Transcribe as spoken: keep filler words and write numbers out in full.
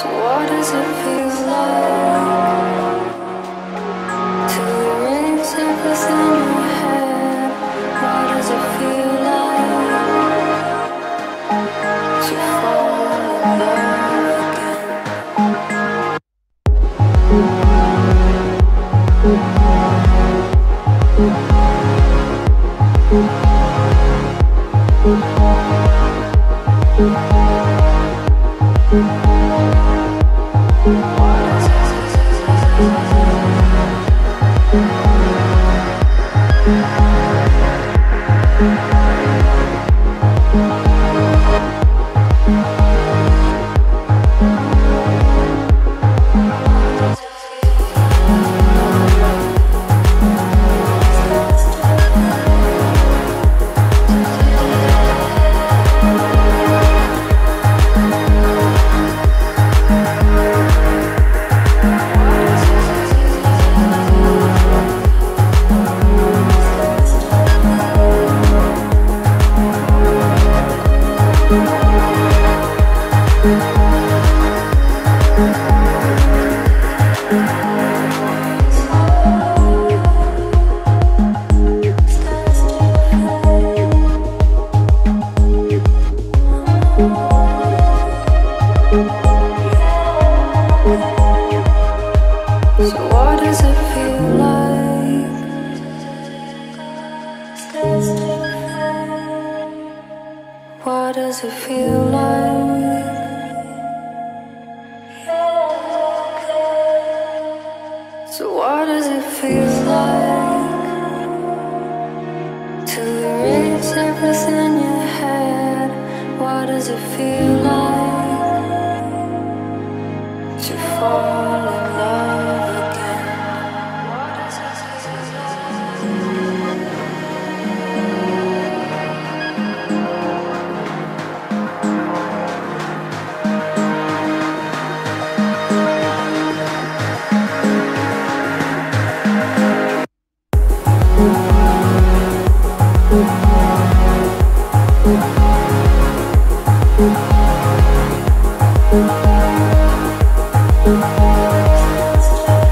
So what does it feel like to erase everything you had? What does it feel like to fall in love? What does it feel like? So what does it feel like to erase everything you had? What does it feel like to fall?